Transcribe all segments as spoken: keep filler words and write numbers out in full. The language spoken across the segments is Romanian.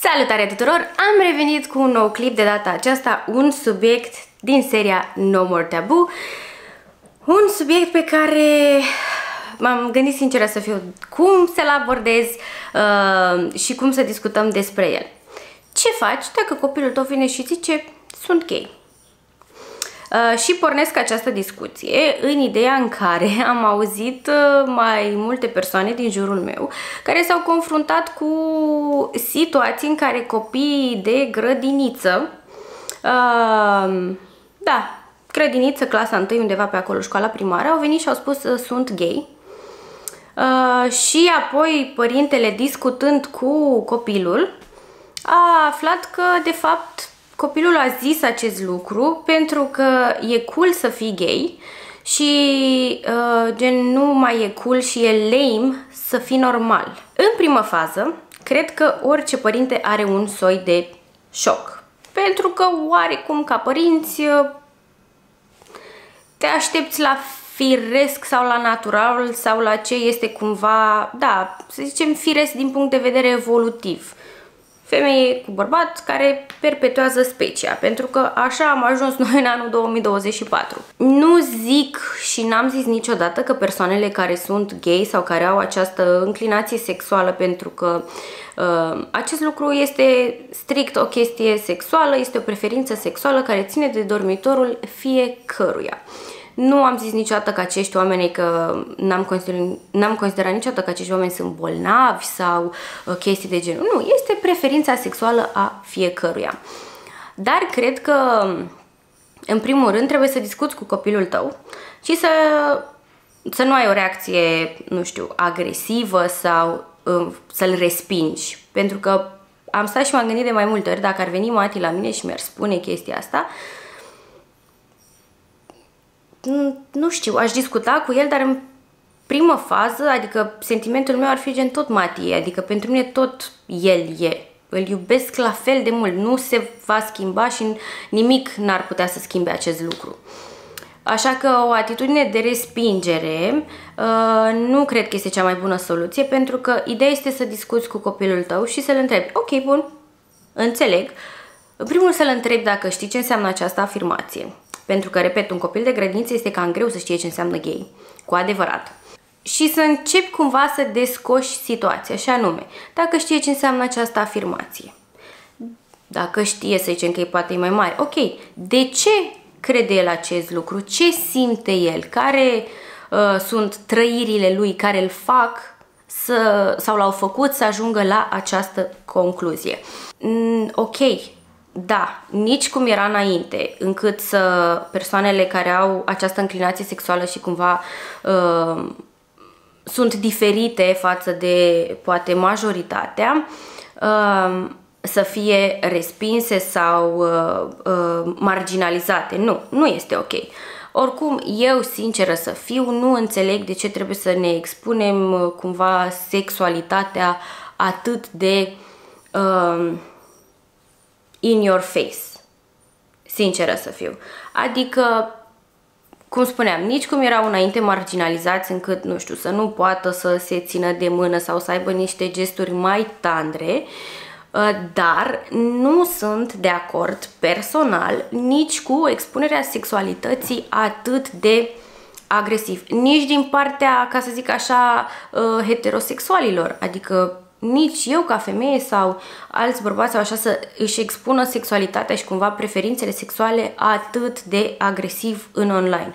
Salutare tuturor! Am revenit cu un nou clip, de data aceasta un subiect din seria No More Tabu. Un subiect pe care m-am gândit sincer să fiu cum să-l abordez uh, și cum să discutăm despre el. Ce faci dacă copilul tău vine și zice sunt gay? Uh, și pornesc această discuție în ideea în care am auzit uh, mai multe persoane din jurul meu care s-au confruntat cu situații în care copiii de grădiniță, uh, da, grădiniță, clasa întâi, undeva pe acolo, școala primară, au venit și au spus uh, sunt gay. Uh, și apoi părintele, discutând cu copilul, a aflat că de fapt copilul a zis acest lucru pentru că e cool să fii gay și uh, gen nu mai e cool și e lame să fii normal. În primă fază, cred că orice părinte are un soi de șoc. Pentru că oarecum ca părinți te aștepți la firesc sau la natural sau la ce este cumva, da, să zicem firesc din punct de vedere evolutiv. Femeie cu bărbat care perpetuează specia, pentru că așa am ajuns noi în anul două mii douăzeci și patru. Nu zic și n-am zis niciodată că persoanele care sunt gay sau care au această înclinație sexuală, pentru că uh, acest lucru este strict o chestie sexuală, este o preferință sexuală care ține de dormitorul fiecăruia. Nu am zis niciodată că acești oameni, că n-am considerat, considerat niciodată că acești oameni sunt bolnavi sau chestii de genul. Nu, este preferința sexuală a fiecăruia. Dar cred că, în primul rând, trebuie să discuți cu copilul tău și să, să nu ai o reacție, nu știu, agresivă sau să-l respingi. Pentru că am stat și m-am gândit de mai multe ori, dacă ar veni Mati la mine și mi-ar spune chestia asta, nu știu, aș discuta cu el, dar în primă fază, adică sentimentul meu ar fi gen tot Mati, adică pentru mine tot el e. Îl iubesc la fel de mult, nu se va schimba și nimic n-ar putea să schimbe acest lucru. Așa că o atitudine de respingere uh, nu cred că este cea mai bună soluție, pentru că ideea este să discuți cu copilul tău și să-l întrebi. Ok, bun, înțeleg. În primul să-l întrebi dacă știi ce înseamnă această afirmație. Pentru că, repet, un copil de grădiniță este cam greu să știe ce înseamnă gay, cu adevărat. Și să începi cumva să descoși situația, și anume, dacă știe ce înseamnă această afirmație, dacă știe, să zicem că e poate mai mare, ok, de ce crede el acest lucru, ce simte el, care uh, sunt trăirile lui care îl fac să, sau l-au făcut să ajungă la această concluzie. Mm, ok. Da, nici cum era înainte, încât să persoanele care au această înclinație sexuală și cumva uh, sunt diferite față de poate majoritatea, uh, să fie respinse sau uh, uh, marginalizate. Nu, nu este ok. Oricum, eu, sinceră să fiu, nu înțeleg de ce trebuie să ne expunem uh, cumva sexualitatea atât de... Uh, in your face, sinceră să fiu. Adică, cum spuneam, nici cum erau înainte marginalizați încât, nu știu, să nu poată să se țină de mână sau să aibă niște gesturi mai tandre, dar nu sunt de acord personal nici cu expunerea sexualității atât de agresiv, nici din partea, ca să zic așa, heterosexualilor, adică nici eu ca femeie sau alți bărbați sau așa să își expună sexualitatea și cumva preferințele sexuale atât de agresiv în online.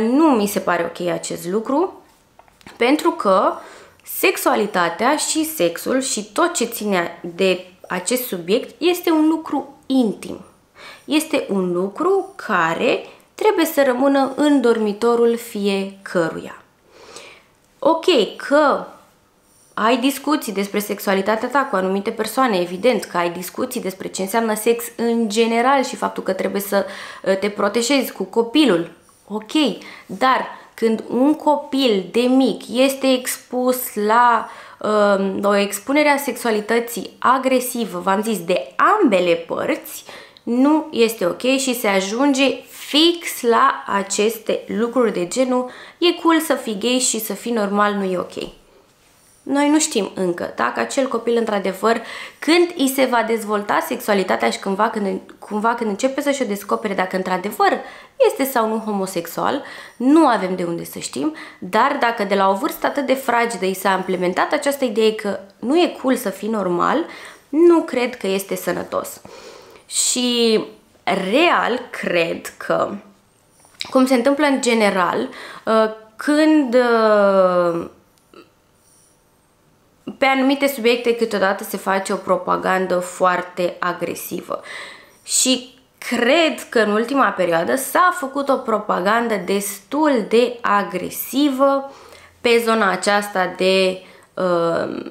Nu mi se pare ok acest lucru, pentru că sexualitatea și sexul și tot ce ține de acest subiect este un lucru intim. Este un lucru care trebuie să rămână în dormitorul fiecăruia. Ok, că ai discuții despre sexualitatea ta cu anumite persoane, evident că ai discuții despre ce înseamnă sex în general și faptul că trebuie să te protejezi cu copilul. Ok, dar când un copil de mic este expus la um, o expunere a sexualității agresivă, v-am zis, de ambele părți, nu este ok și se ajunge fix la aceste lucruri de genul e cool să fii gay și să fii normal, nu e ok. Noi nu știm încă dacă acel copil, într-adevăr, când îi se va dezvolta sexualitatea și cândva când, cumva, când începe să-și o descopere, dacă într-adevăr este sau nu homosexual, nu avem de unde să știm, dar dacă de la o vârstă atât de fragedă i s-a implementat această idee că nu e cool să fii normal, nu cred că este sănătos. Și real cred că, cum se întâmplă în general, când... pe anumite subiecte câteodată se face o propagandă foarte agresivă. Și cred că în ultima perioadă s-a făcut o propagandă destul de agresivă pe zona aceasta de uh,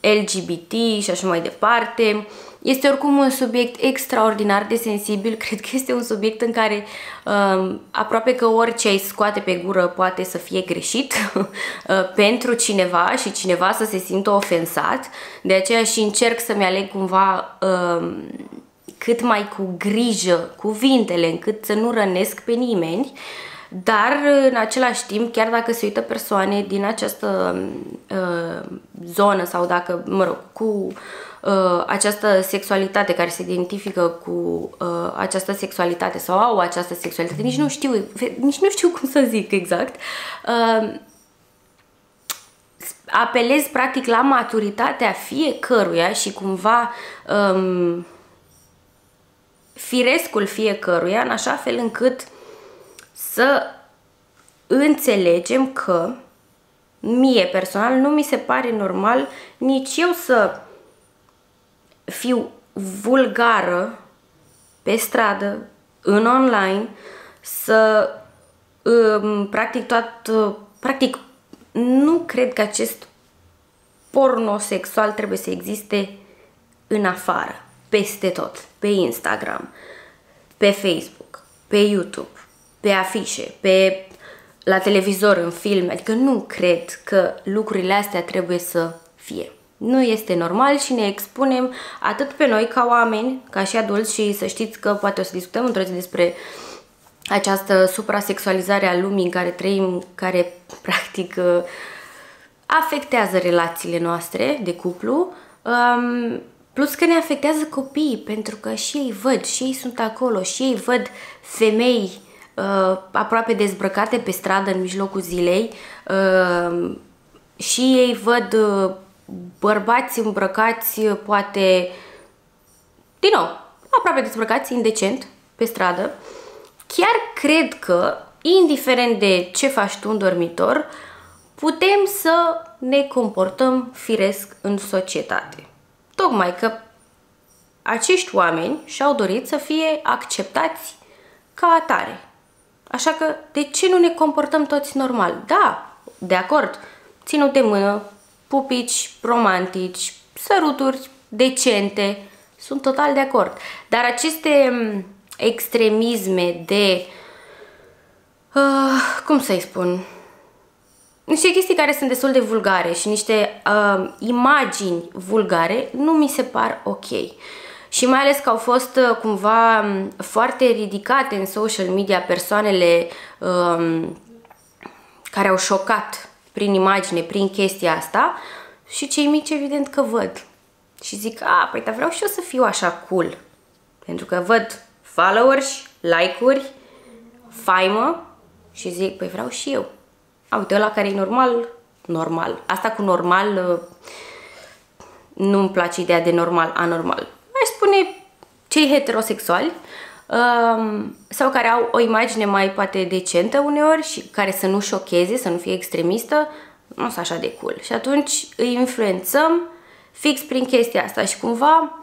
L G B T și așa mai departe. Este oricum un subiect extraordinar de sensibil, cred că este un subiect în care uh, aproape că orice ai scoate pe gură poate să fie greșit uh, pentru cineva și cineva să se simtă ofensat, de aceea și încerc să-mi aleg cumva uh, cât mai cu grijă cuvintele, încât să nu rănesc pe nimeni, dar în același timp, chiar dacă se uită persoane din această uh, zonă sau dacă, mă rog, cu... Uh, această sexualitate, care se identifică cu uh, această sexualitate sau au această sexualitate, nici nu știu, nici nu știu cum să zic exact, uh, apelez practic la maturitatea fiecăruia și cumva um, firescul fiecăruia, în așa fel încât să înțelegem că mie personal nu mi se pare normal nici eu să fiu vulgară pe stradă, în online, să practic tot, practic nu cred că acest porno sexual trebuie să existe în afară, peste tot, pe Instagram, pe Facebook, pe YouTube, pe afișe, pe la televizor, în filme, adică nu cred că lucrurile astea trebuie să fie. Nu este normal și ne expunem atât pe noi ca oameni, ca și adulți, și să știți că poate o să discutăm într-o zi despre această suprasexualizare a lumii în care trăim, care practic afectează relațiile noastre de cuplu, plus că ne afectează copiii, pentru că și ei văd, și ei sunt acolo, și ei văd femei aproape dezbrăcate pe stradă în mijlocul zilei, și ei văd bărbați îmbrăcați, poate, din nou, aproape dezbrăcați, indecent, pe stradă. Chiar cred că, indiferent de ce faci tu în dormitor, putem să ne comportăm firesc în societate. Tocmai că acești oameni și-au dorit să fie acceptați ca atare. Așa că, de ce nu ne comportăm toți normal? Da, de acord, ținut de mână, pupici, romantici, săruturi decente, sunt total de acord. Dar aceste extremisme de, uh, cum să-i spun, niște chestii care sunt destul de vulgare și niște uh, imagini vulgare nu mi se par ok. Și mai ales că au fost uh, cumva foarte ridicate în social media persoanele uh, care au șocat prin imagine, prin chestia asta, și cei mici evident că văd și zic, a, păi, dar vreau și eu să fiu așa cool, pentru că văd followers, like-uri, faimă și zic, păi vreau și eu. A, uite, ăla care e normal, normal. Asta cu normal, nu-mi place ideea de normal, anormal. Aș spune cei heterosexuali, sau care au o imagine mai poate decentă uneori și care să nu șocheze, să nu fie extremistă, nu sunt așa de cool. Și atunci îi influențăm fix prin chestia asta și cumva,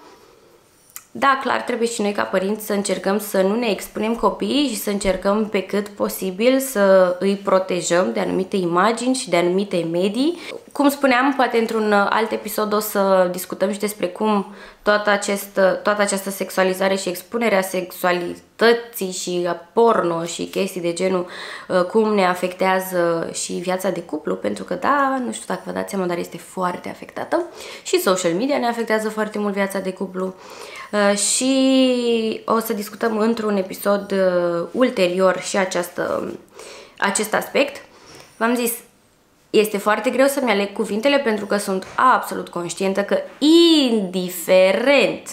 da, clar, trebuie și noi ca părinți să încercăm să nu ne expunem copiii și să încercăm pe cât posibil să îi protejăm de anumite imagini și de anumite medii. Cum spuneam, poate într-un alt episod o să discutăm și despre cum toată, acest, toată această sexualizare și expunerea sexualității și a porno și chestii de genul, cum ne afectează și viața de cuplu, pentru că, da, nu știu dacă vă dați seama, dar este foarte afectată și social media ne afectează foarte mult viața de cuplu. Și o să discutăm într-un episod ulterior și această, acest aspect. V-am zis, Este foarte greu să-mi aleg cuvintele pentru că sunt absolut conștientă că indiferent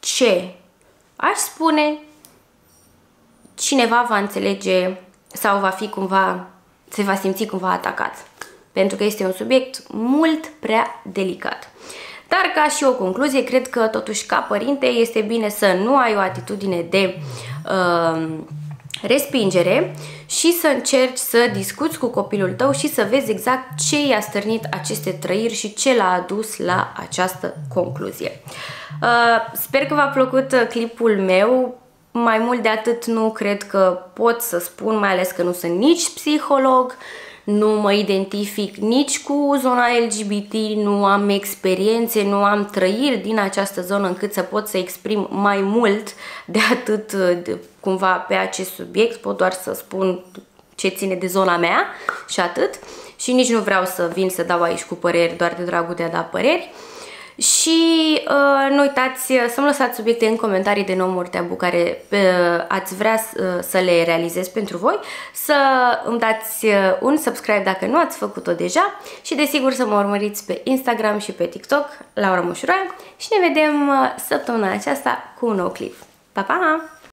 ce aș spune, cineva va înțelege sau va fi cumva, se va simți cumva atacat. Pentru că este un subiect mult prea delicat. Dar ca și o concluzie, cred că totuși ca părinte este bine să nu ai o atitudine de uh, respingere și să încerci să discuți cu copilul tău și să vezi exact ce i-a stârnit aceste trăiri și ce l-a adus la această concluzie. Uh, sper că v-a plăcut clipul meu. Mai mult de atât nu cred că pot să spun, mai ales că nu sunt nici psiholog, nu mă identific nici cu zona L G B T, nu am experiențe, nu am trăiri din această zonă încât să pot să exprim mai mult de atât cumva pe acest subiect. Pot doar să spun ce ține de zona mea și atât. Și nici nu vreau să vin să dau aici cu păreri doar de dragul de a da păreri. Și uh, nu uitați să-mi lăsați subiecte în comentarii de No More Tabu care uh, ați vrea uh, să le realizez pentru voi, să îmi dați uh, un subscribe dacă nu ați făcut-o deja și desigur să mă urmăriți pe Instagram și pe TikTok, Laura Mușuroa, și ne vedem uh, săptămâna aceasta cu un nou clip. Pa, pa!